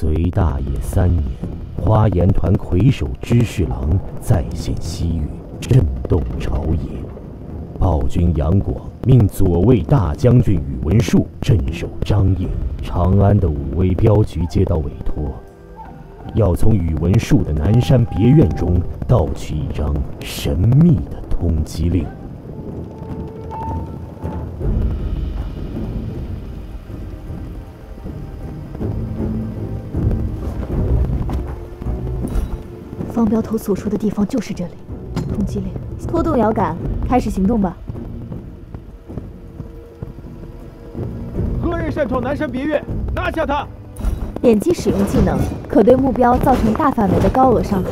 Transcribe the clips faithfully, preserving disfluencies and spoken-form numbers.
隋大业三年，花岩团魁首知侍郎再现西域，震动朝野。暴君杨广命左卫大将军宇文述镇守张掖，长安的武威镖局接到委托，要从宇文述的南山别院中盗取一张神秘的通缉令。 方镖头所说的地方就是这里，通缉令。拖动遥感，开始行动吧。何人擅闯南山别院？拿下他！点击使用技能，可对目标造成大范围的高额伤害。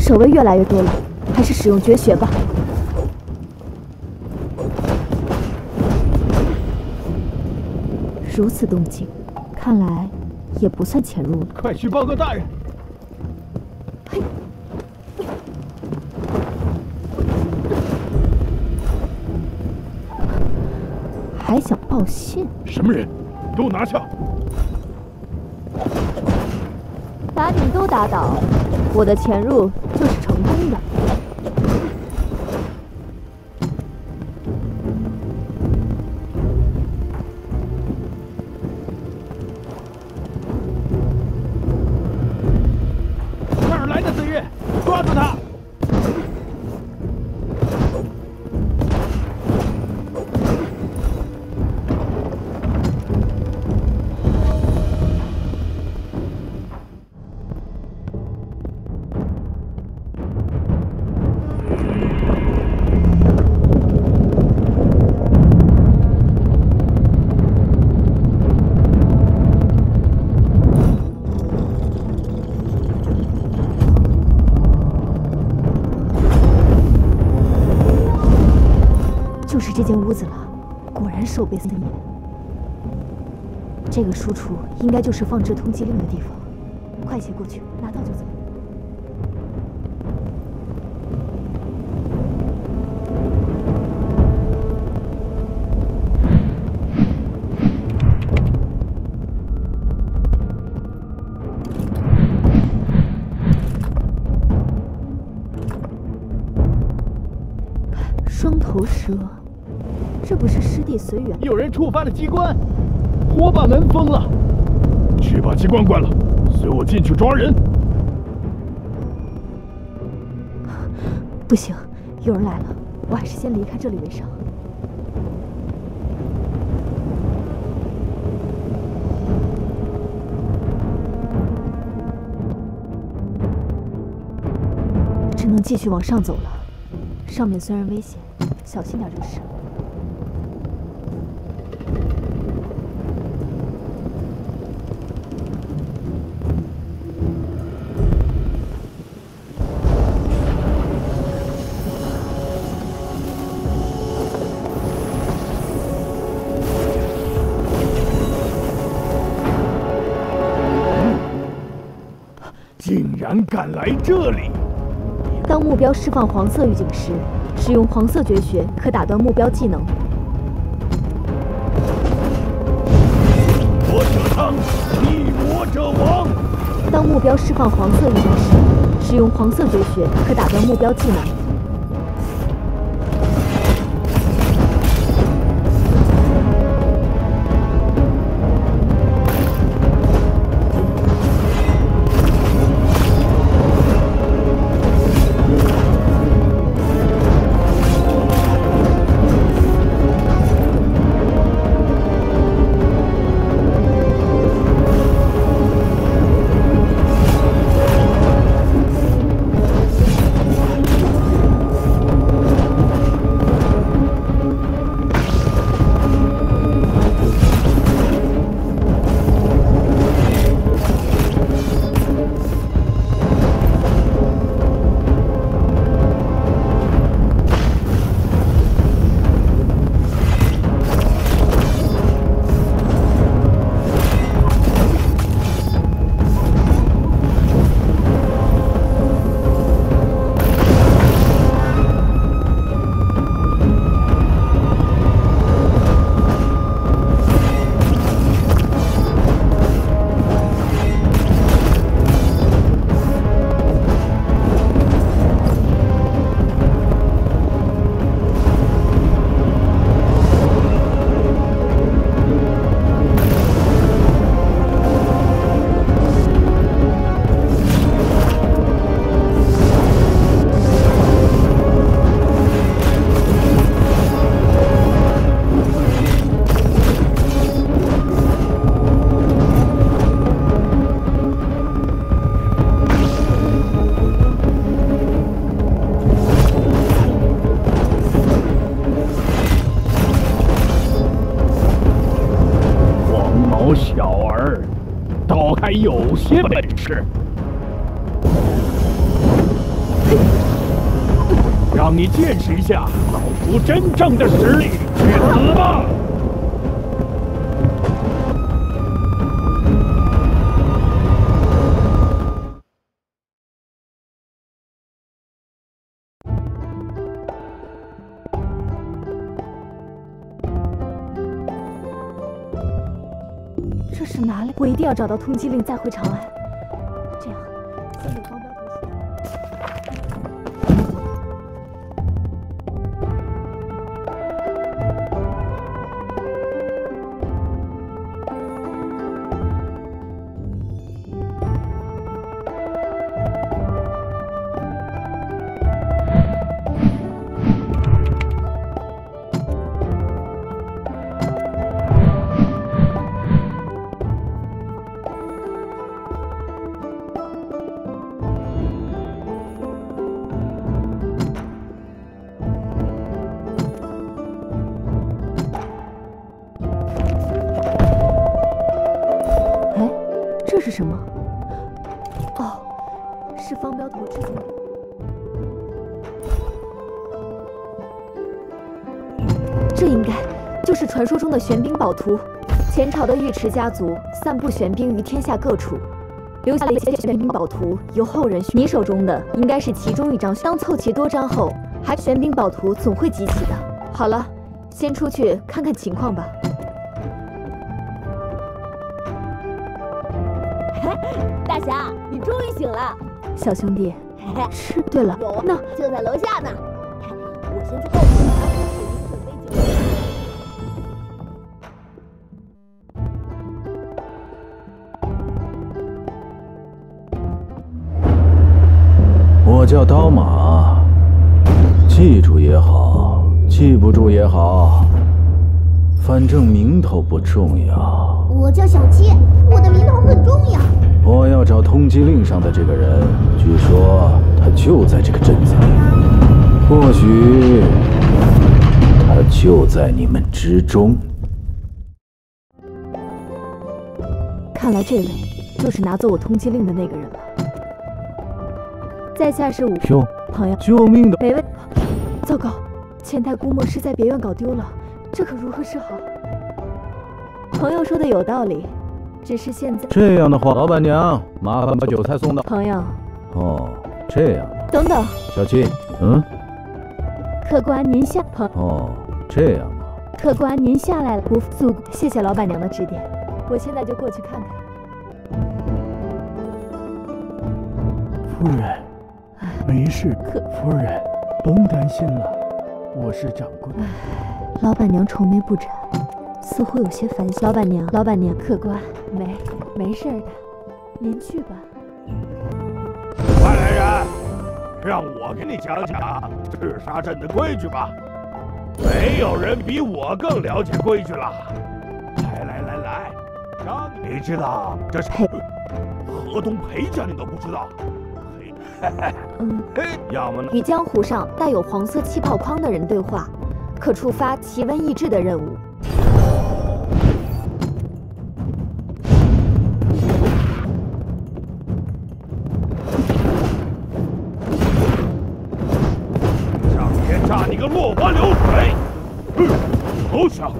守卫越来越多了，还是使用绝学吧。如此动静，看来也不算潜入了。快去报告大人！嘿，还想报信？什么人？给我拿下！把你们都打倒！ 我的潜入就是成功的。哪儿来的贼人？抓住他！就是这间屋子了，果然守备森严。这个书橱应该就是放置通缉令的地方，快些过去，拿到就走。 双头蛇，这不是师弟随缘？有人触发了机关，我把门封了。去把机关关了，随我进去抓人。不行，有人来了，我还是先离开这里为上。 只能继续往上走了。 上面虽然危险，小心点就是。竟然敢来这里！ 当目标释放黄色预警时，使用黄色绝学可打断目标技能。我者昌，逆我者亡。当目标释放黄色预警时，使用黄色绝学可打断目标技能。还有些本事，让你见识一下老夫真正的实力！去死吧！ 这是哪里？我一定要找到通缉令，再回长安。这样，先给黄标这是什么？哦，是方镖头之前。这应该就是传说中的玄彬宝图。前朝的尉迟家族散布玄彬于天下各处，留下了一些玄彬宝图，由后人你手中的应该是其中一张。当凑齐多张后，还玄彬宝图总会集齐的。好了，先出去看看情况吧。 大侠，你终于醒了，小兄弟。是，对了，有呢，就在楼下呢。我先去后面给您准备酒。我叫刀马，记住也好，记不住也好，反正名头不重要。我叫小七，我的名头很重要。 我要找通缉令上的这个人，据说他就在这个镇子里，或许他就在你们之中。看来这位就是拿走我通缉令的那个人了。在下是武兄，朋友，救命的！没问。糟糕，前台估摸是在别院搞丢了，这可如何是好？朋友说的有道理。 只是现在这样的话，老板娘，麻烦把酒菜送到。朋友，哦，这样。等等，小七，嗯，客官您下。朋哦，这样啊。客官您下来了，不素，谢谢老板娘的指点，我现在就过去看看。夫人，没事。可夫人，甭担心了，我是掌柜。老板娘愁眉不展。 似乎有些烦心。老板娘，老板娘，客官，没没事的，您去吧。外来人，让我给你讲讲赤沙镇的规矩吧。没有人比我更了解规矩了。来来来来，让你知道这是河东裴家，你都不知道。嘿嘿嗯，要么呢？与江湖上带有黄色气泡框的人对话，可触发奇闻异志的任务。 落花流水，嗯，好小。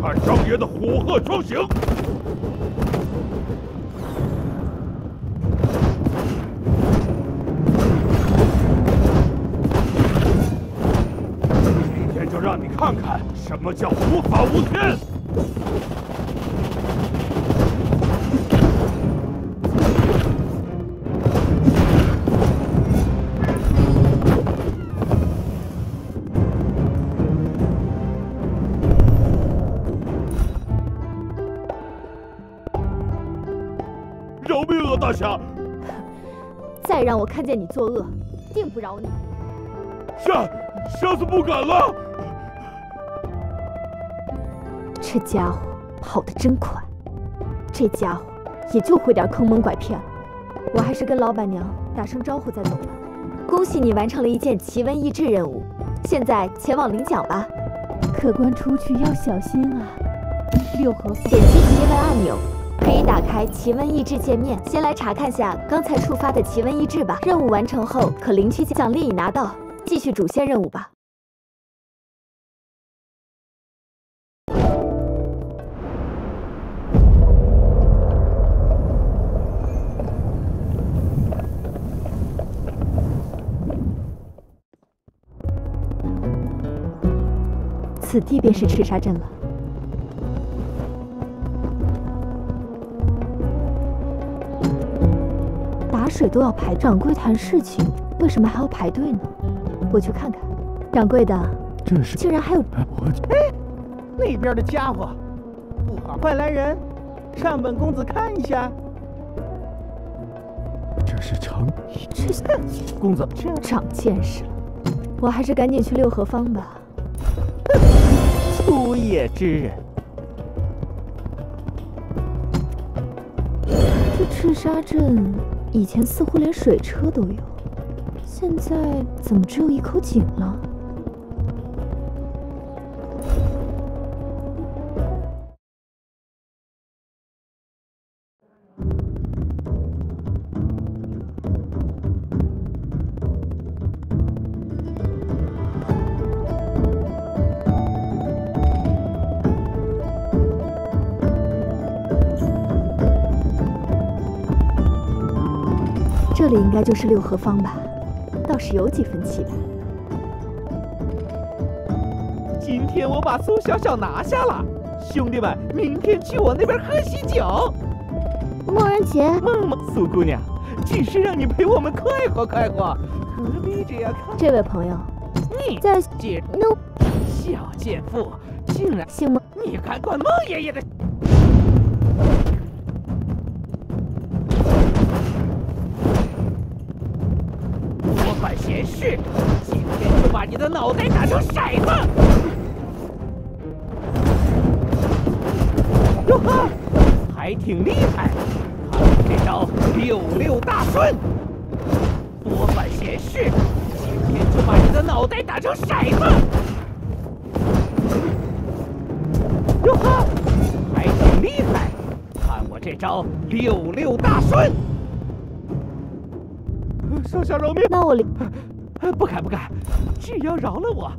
看张爷的虎鹤双形。今天就让你看看什么叫无法无天。 饶命啊，大侠！再让我看见你作恶，定不饶你！下下次不敢了。这家伙跑得真快，这家伙也就会点坑蒙拐骗了。我还是跟老板娘打声招呼再走吧。恭喜你完成了一件奇闻异志任务，现在前往领奖吧。客官出去要小心啊！六合点击奇闻按钮，可以打开奇闻异志界面。先来查看下刚才触发的奇闻异志吧。任务完成后，可领取奖励已拿到。继续主线任务吧。 此地便是赤沙镇了。打水都要排队，掌柜谈事情，为什么还要排队呢？我去看看。掌柜的，这是竟然还有……哎，那边的家伙，不好！快来人，让本公子看一下。这是长……这是公子长见识了。我还是赶紧去六合坊吧。 不夜之人，这赤沙镇以前似乎连水车都有，现在怎么只有一口井了？这应该就是六合坊吧，倒是有几分期待。今天我把苏小小拿下了，兄弟们，明天去我那边喝喜酒。梦人节，梦梦，苏姑娘，只是让你陪我们快活快活，何必这样看？这位朋友，你在姐 no 小贱妇，竟然姓孟，你敢管孟爷爷的？ 是，今天就把你的脑袋打成骰子！哟呵，还挺厉害，看我这招六六大顺！多管闲事，今天就把你的脑袋打成骰子！哟呵，还挺厉害，看我这招六六大顺！手下饶命！那我…… 不敢不敢，只要饶了我，